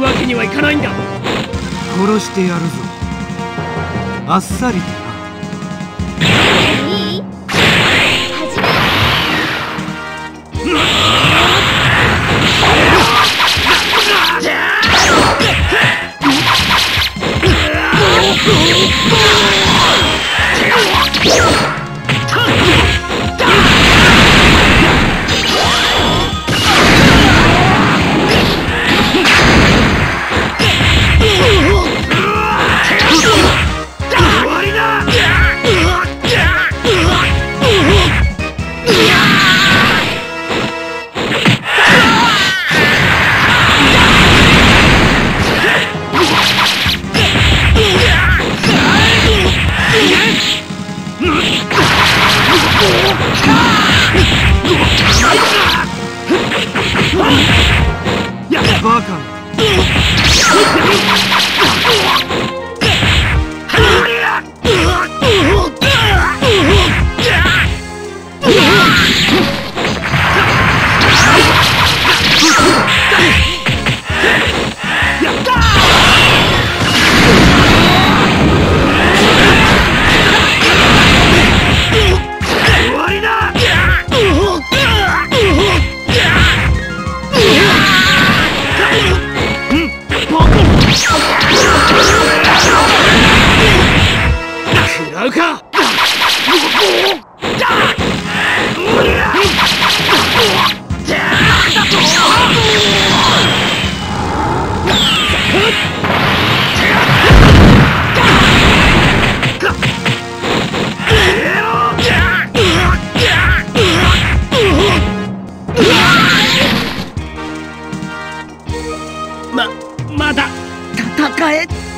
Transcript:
くわけにはいかないんだ。殺してやるぞ。あっさりとな。いい？始め。まだ戦え。